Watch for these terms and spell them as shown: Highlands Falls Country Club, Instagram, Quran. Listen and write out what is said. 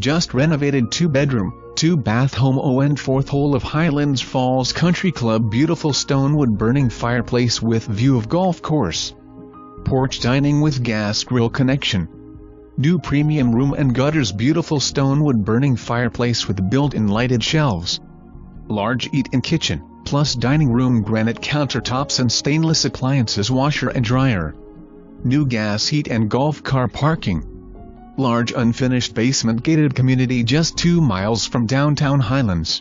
Just renovated two-bedroom, two-bath home on fourth hole of Highlands Falls Country Club. Beautiful stone wood burning fireplace with view of golf course. Porch dining with gas grill connection. New premium room and gutters. Beautiful stone wood burning fireplace with built-in lighted shelves. Large eat-in kitchen, plus dining room, granite countertops and stainless appliances, washer and dryer. New gas heat and golf car parking. Large unfinished basement gated community just 2 miles from downtown Highlands.